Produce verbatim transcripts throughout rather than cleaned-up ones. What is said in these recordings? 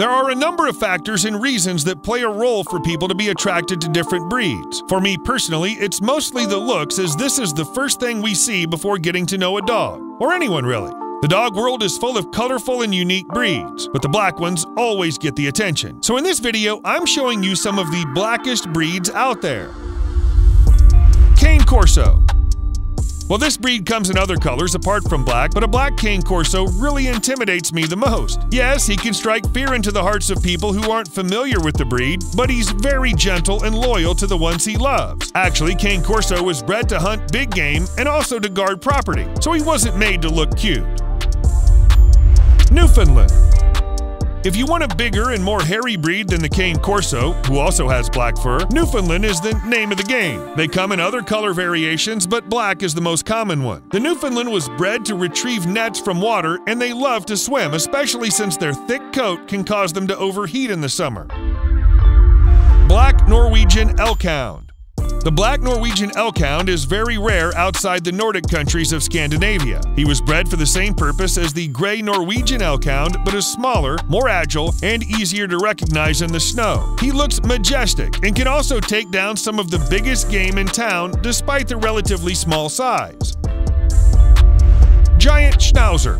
There are a number of factors and reasons that play a role for people to be attracted to different breeds. For me personally, it's mostly the looks, as this is the first thing we see before getting to know a dog, or anyone really. The dog world is full of colorful and unique breeds, but the black ones always get the attention. So in this video, I'm showing you some of the blackest breeds out there. Cane Corso. Well, this breed comes in other colors apart from black, but a black Cane Corso really intimidates me the most. Yes, he can strike fear into the hearts of people who aren't familiar with the breed, but he's very gentle and loyal to the ones he loves. Actually, Cane Corso was bred to hunt big game and also to guard property, so he wasn't made to look cute. Newfoundland. If you want a bigger and more hairy breed than the Cane Corso, who also has black fur, Newfoundland is the name of the game. They come in other color variations, but black is the most common one. The Newfoundland was bred to retrieve nets from water, and they love to swim, especially since their thick coat can cause them to overheat in the summer. Black Norwegian Elkhound. The Black Norwegian Elkhound is very rare outside the Nordic countries of Scandinavia. He was bred for the same purpose as the gray Norwegian Elkhound, but is smaller, more agile, and easier to recognize in the snow. He looks majestic and can also take down some of the biggest game in town, despite the relatively small size. Giant Schnauzer.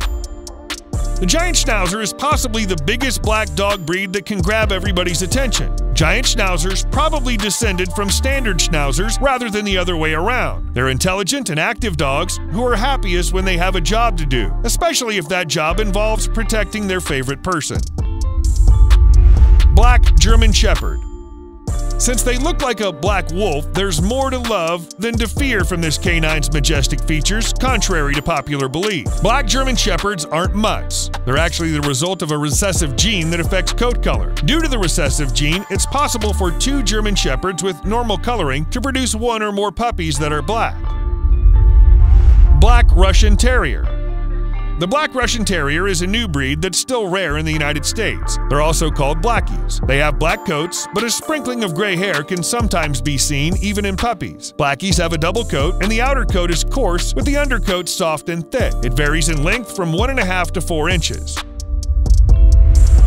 The Giant Schnauzer is possibly the biggest black dog breed that can grab everybody's attention. Giant Schnauzers probably descended from standard Schnauzers rather than the other way around. They're intelligent and active dogs who are happiest when they have a job to do, especially if that job involves protecting their favorite person. Black German Shepherd. Since they look like a black wolf, there's more to love than to fear from this canine's majestic features, contrary to popular belief. Black German Shepherds aren't mutts. They're actually the result of a recessive gene that affects coat color. Due to the recessive gene, it's possible for two German Shepherds with normal coloring to produce one or more puppies that are black. Black Russian Terrier. The Black Russian Terrier is a new breed that's still rare in the United States. They're also called Blackies. They have black coats, but a sprinkling of gray hair can sometimes be seen even in puppies. Blackies have a double coat, and the outer coat is coarse, with the undercoat soft and thick. It varies in length from one and a half to four inches.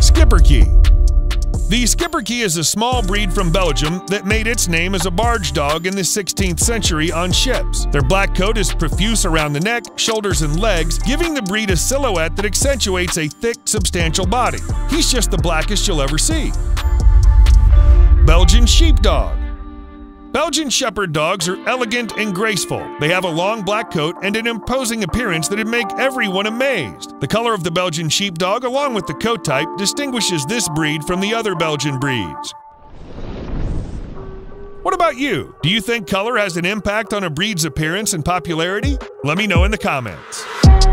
Schipperke. The Schipperke is a small breed from Belgium that made its name as a barge dog in the sixteenth century on ships. Their black coat is profuse around the neck, shoulders, and legs, giving the breed a silhouette that accentuates a thick, substantial body. He's just the blackest you'll ever see. Belgian Sheepdog. Belgian Shepherd dogs are elegant and graceful. They have a long black coat and an imposing appearance that'd make everyone amazed. The color of the Belgian Sheepdog, along with the coat type, distinguishes this breed from the other Belgian breeds. What about you? Do you think color has an impact on a breed's appearance and popularity? Let me know in the comments.